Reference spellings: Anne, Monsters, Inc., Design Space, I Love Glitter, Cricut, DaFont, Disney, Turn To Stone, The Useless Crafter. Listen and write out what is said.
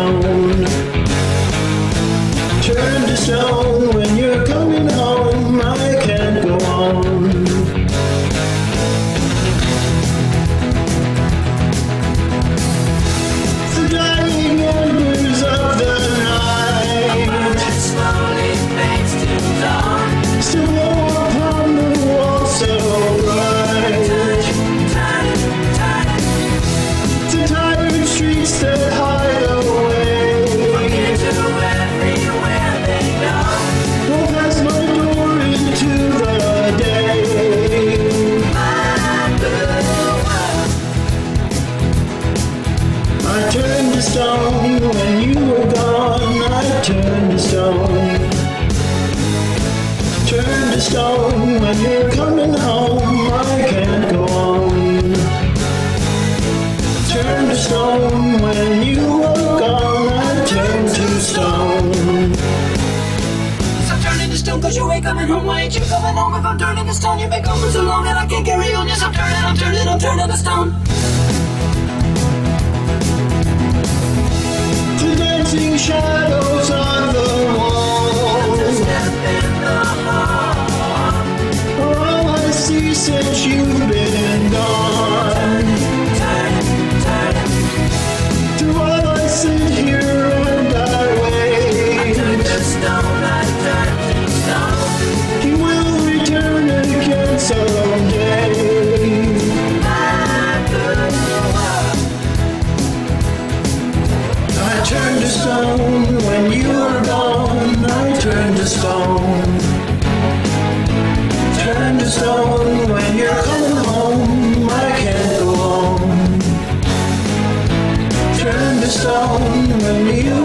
alone. Turn to stone when you're coming home. I can't go on. The dying embers of the night, a bird that slowly fades to dawn, still blow upon the wall so that hide away, look into everywhere they go. Walk past my door into the day. My blue world. I turned to stone when you were gone. I turned to stone. Turned to stone when you're coming home. I can't go on. Turned to stone. When you were gone, I turned to stone. So turn into stone, cause you ain't coming home. Why ain't you coming home? If I'm turning to stone, you've been coming so long that I can't carry on. Yes, I'm turning to stone. The dancing shadows on the wall, the step in the hall. All I see since you've been gone. When you were gone, I turned to stone. Turned to stone when you're coming home. I can't go on. Turned to stone when you.